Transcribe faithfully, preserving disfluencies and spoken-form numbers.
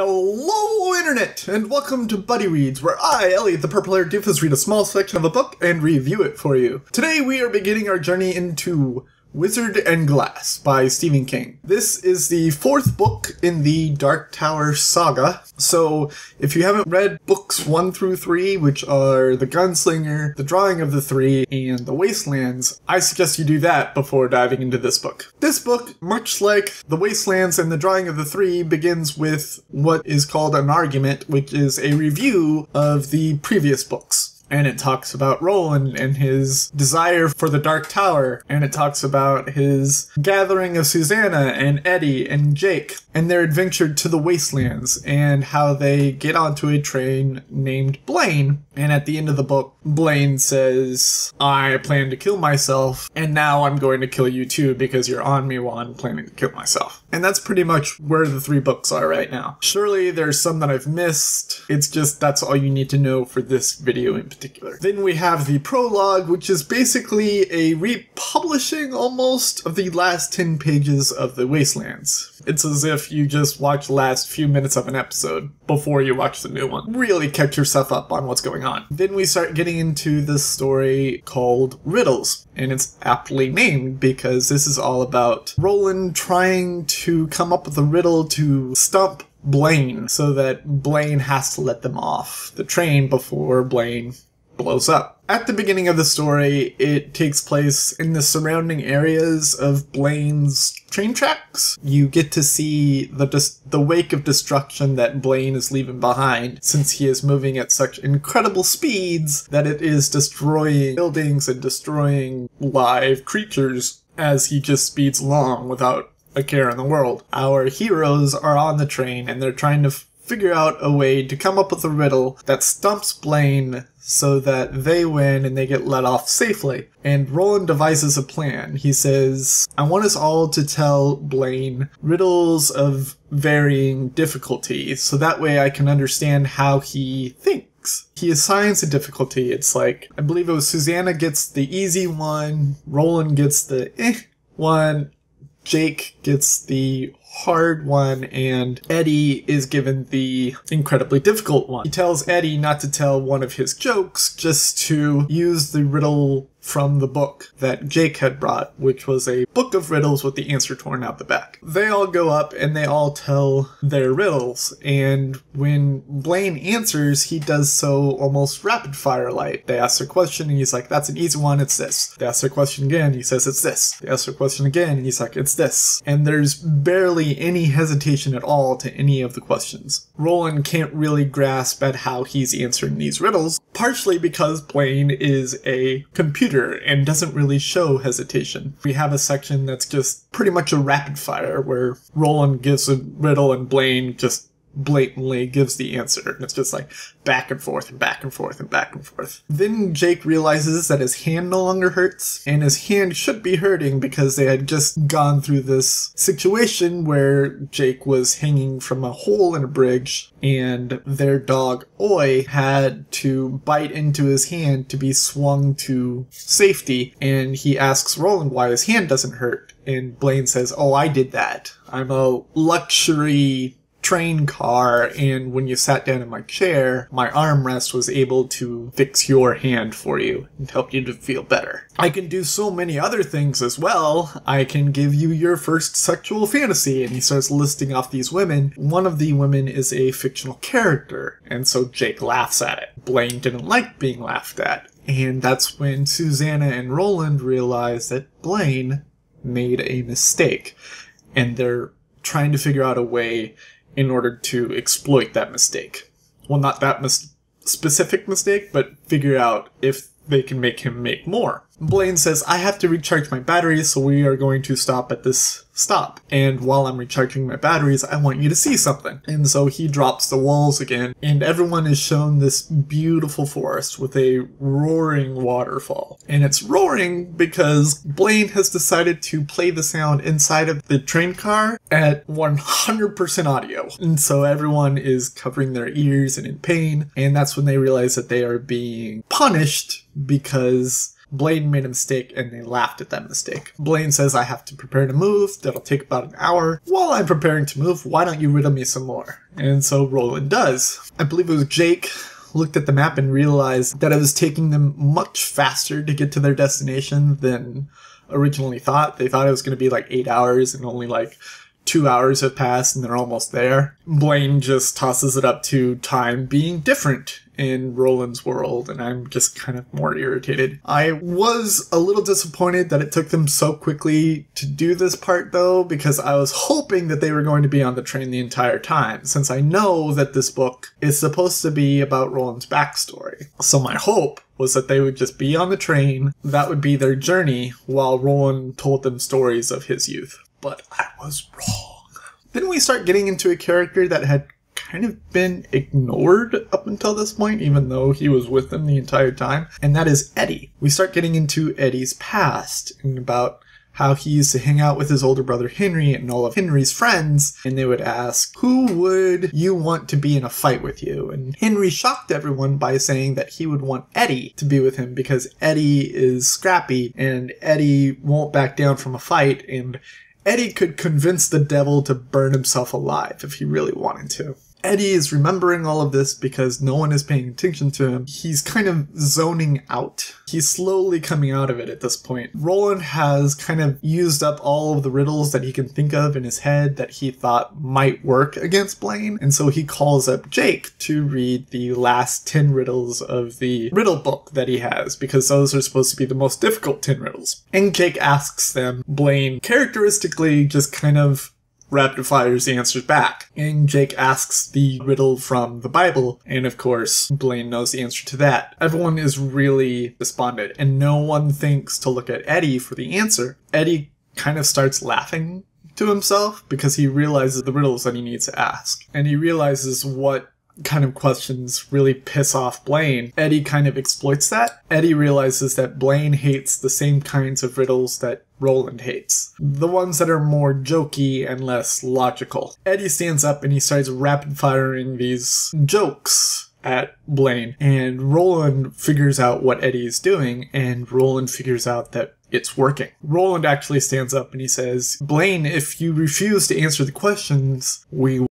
Hello, Internet, and welcome to Buddy Reads, where I, Elliot the Purple Haired Doofus, read a small section of a book and review it for you. Today we are beginning our journey into Wizard and Glass by Stephen King. This is the fourth book in the Dark Tower saga, so if you haven't read books one through three, which are The Gunslinger, The Drawing of the Three, and The Wastelands, I suggest you do that before diving into this book. This book, much like The Wastelands and The Drawing of the Three, begins with what is called an argument, which is a review of the previous books. And it talks about Roland and his desire for the Dark Tower. And it talks about his gathering of Susannah and Eddie and Jake and their adventure to the Wastelands and how they get onto a train named Blaine. And at the end of the book, Blaine says, I plan to kill myself, and now I'm going to kill you too because you're on me while I'm planning to kill myself. And that's pretty much where the three books are right now. Surely there's some that I've missed. It's just that's all you need to know for this video in particular. particular. Then we have the prologue, which is basically a republishing, almost, of the last ten pages of The Wastelands. It's as if you just watch the last few minutes of an episode before you watch the new one. Really catch yourself up on what's going on. Then we start getting into this story called Riddles, and it's aptly named because this is all about Roland trying to come up with a riddle to stump Blaine, so that Blaine has to let them off the train before Blaine blows up. At the beginning of the story, it takes place in the surrounding areas of Blaine's train tracks. You get to see the dis the wake of destruction that Blaine is leaving behind, since he is moving at such incredible speeds that it is destroying buildings and destroying live creatures as he just speeds along without a care in the world. Our heroes are on the train and they're trying to figure out a way to come up with a riddle that stumps Blaine so that they win and they get let off safely. And Roland devises a plan. He says, I want us all to tell Blaine riddles of varying difficulty so that way I can understand how he thinks. He assigns a difficulty. It's like, I believe it was Susannah gets the easy one, Roland gets the eh one, Jake gets the hard one, and Eddie is given the incredibly difficult one. He tells Eddie not to tell one of his jokes, just to use the riddle from the book that Jake had brought, which was a book of riddles with the answer torn out the back. They all go up and they all tell their riddles, and when Blaine answers, he does so almost rapid fire like. They ask their question and he's like, that's an easy one, it's this. They ask their question again, he says it's this. They ask their question again and he's like, it's this. And there's barely any hesitation at all to any of the questions. Roland can't really grasp at how he's answering these riddles, partially because Blaine is a computer and doesn't really show hesitation. We have a section that's just pretty much a rapid fire where Roland gives a riddle and Blaine just blatantly gives the answer. And it's just like back and forth and back and forth and back and forth. Then Jake realizes that his hand no longer hurts, and his hand should be hurting because they had just gone through this situation where Jake was hanging from a hole in a bridge and their dog Oy had to bite into his hand to be swung to safety, and he asks Roland why his hand doesn't hurt, and Blaine says, oh, I did that. I'm a luxury train car, and when you sat down in my chair, my armrest was able to fix your hand for you and help you to feel better. I can do so many other things as well. I can give you your first sexual fantasy. And he starts listing off these women. One of the women is a fictional character, and so Jake laughs at it. Blaine didn't like being laughed at, and that's when Susannah and Roland realize that Blaine made a mistake, and they're trying to figure out a way in order to exploit that mistake. Well, not that mis- specific mistake, but figure out if they can make him make more. Blaine says, I have to recharge my batteries, so we are going to stop at this stop. And while I'm recharging my batteries, I want you to see something. And so he drops the walls again, and everyone is shown this beautiful forest with a roaring waterfall. And it's roaring because Blaine has decided to play the sound inside of the train car at one hundred percent audio. And so everyone is covering their ears and in pain, and that's when they realize that they are being punished because Blaine made a mistake and they laughed at that mistake. Blaine says, I have to prepare to move. That'll take about an hour. While I'm preparing to move, why don't you riddle me some more? And so Roland does. I believe it was Jake looked at the map and realized that it was taking them much faster to get to their destination than originally thought. They thought it was going to be like eight hours and only like two hours have passed and they're almost there. Blaine just tosses it up to time being different in Roland's world, and I'm just kind of more irritated. I was a little disappointed that it took them so quickly to do this part though, because I was hoping that they were going to be on the train the entire time, since I know that this book is supposed to be about Roland's backstory. So my hope was that they would just be on the train, that would be their journey, while Roland told them stories of his youth. But I was wrong. Didn't we start getting into a character that had kind of been ignored up until this point, even though he was with them the entire time? And that is Eddie. We start getting into Eddie's past and about how he used to hang out with his older brother Henry and all of Henry's friends, and they would ask, who would you want to be in a fight with you? And Henry shocked everyone by saying that he would want Eddie to be with him because Eddie is scrappy and Eddie won't back down from a fight, and Eddie could convince the devil to burn himself alive if he really wanted to. Eddie is remembering all of this because no one is paying attention to him. He's kind of zoning out. He's slowly coming out of it at this point. Roland has kind of used up all of the riddles that he can think of in his head that he thought might work against Blaine, and so he calls up Jake to read the last ten riddles of the riddle book that he has, because those are supposed to be the most difficult ten riddles. And Jake asks them, Blaine characteristically just kind of rapid fires the answers back. And Jake asks the riddle from the Bible, and of course, Blaine knows the answer to that. Everyone is really despondent, and no one thinks to look at Eddie for the answer. Eddie kind of starts laughing to himself because he realizes the riddles that he needs to ask, and he realizes what kind of questions really piss off Blaine. Eddie kind of exploits that. Eddie realizes that Blaine hates the same kinds of riddles that Roland hates. The ones that are more jokey and less logical. Eddie stands up and he starts rapid-firing these jokes at Blaine, and Roland figures out what Eddie is doing, and Roland figures out that it's working. Roland actually stands up and he says, Blaine, if you refuse to answer the questions, we